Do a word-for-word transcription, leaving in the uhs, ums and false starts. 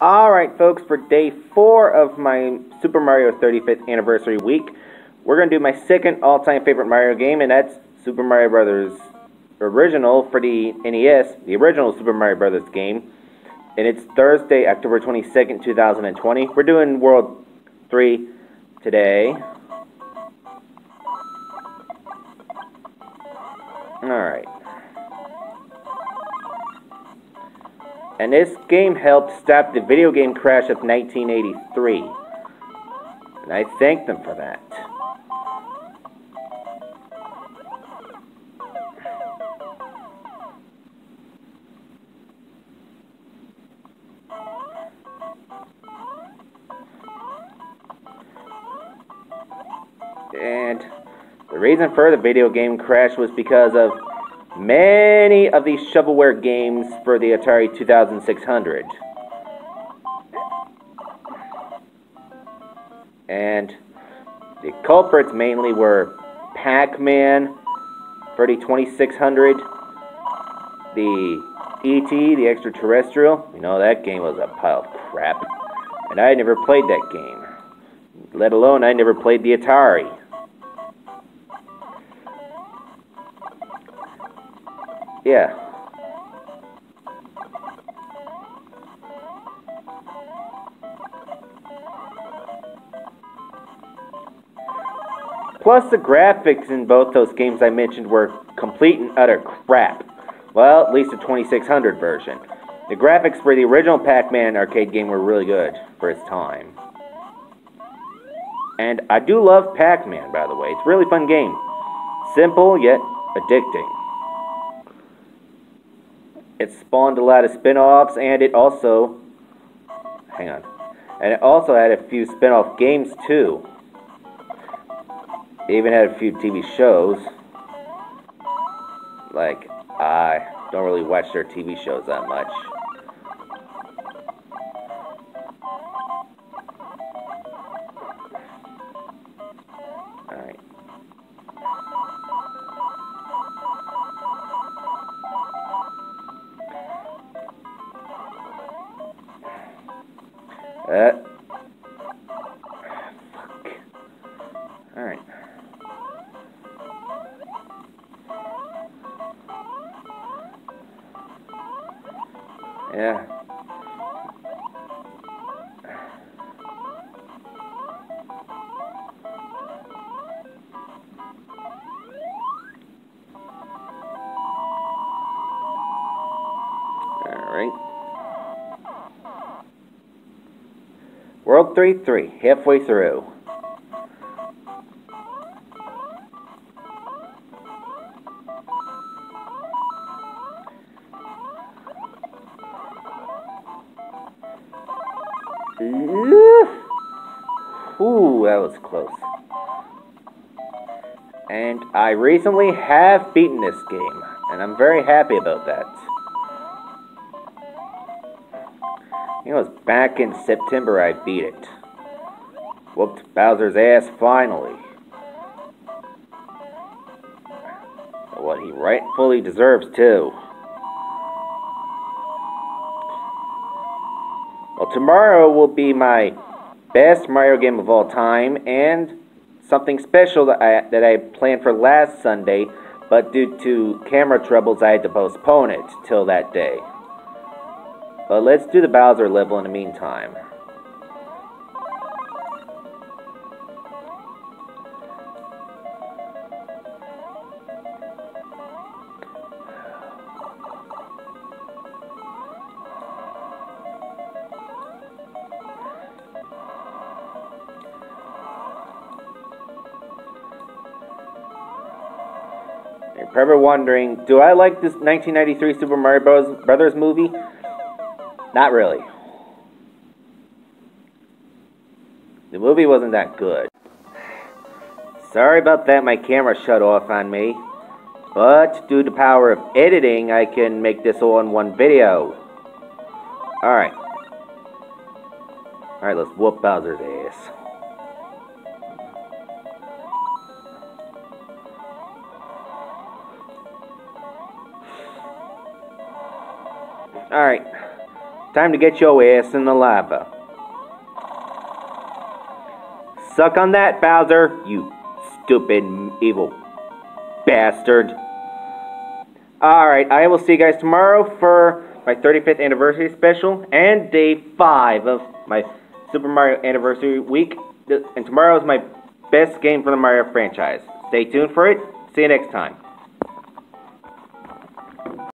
Alright folks, for day four of my Super Mario thirty-fifth anniversary week, we're going to do my second all-time favorite Mario game, and that's Super Mario Bros. Original for the N E S, the original Super Mario Bros. Game. And it's Thursday, October twenty-second, two thousand twenty. We're doing World three today. Alright. And this game helped stop the video game crash of nineteen eighty-three. And I thank them for that. And the reason for the video game crash was because of many of these shovelware games for the Atari twenty-six hundred. And the culprits mainly were Pac-Man, Freddy twenty-six hundred, the E T, the extraterrestrial. You know, that game was a pile of crap. And I never played that game. Let alone, I never played the Atari. Yeah. Plus, the graphics in both those games I mentioned were complete and utter crap. Well, at least the twenty-six hundred version. The graphics for the original Pac-Man arcade game were really good for its time. And I do love Pac-Man, by the way. It's a really fun game. Simple, yet addicting. It spawned a lot of spin-offs, and it also... Hang on. And it also had a few spin-off games, too. It even had a few T V shows. Like, I don't really watch their T V shows that much. Alright. Uh, fuck. Alright. Yeah. Alright. World three three, halfway through. Ooh, that was close. And I recently have beaten this game, and I'm very happy about that. It was back in September I beat it. Whooped Bowser's ass finally. What he rightfully deserves too. Well, tomorrow will be my best Mario game of all time, and something special that I, that I planned for last Sunday, but due to camera troubles I had to postpone it till that day. But let's do the Bowser level in the meantime. You're probably wondering, do I like this nineteen ninety-three Super Mario Bros. Brothers movie? Not really. The movie wasn't that good. Sorry about that, my camera shut off on me. But due to the power of editing, I can make this all in one video. Alright. Alright, let's whoop Bowser's ass. Alright. Time to get your ass in the lava. Suck on that, Bowser, you stupid evil bastard. Alright, I will see you guys tomorrow for my thirty-fifth anniversary special and day five of my Super Mario anniversary week. And tomorrow is my best game from the Mario franchise. Stay tuned for it. See you next time.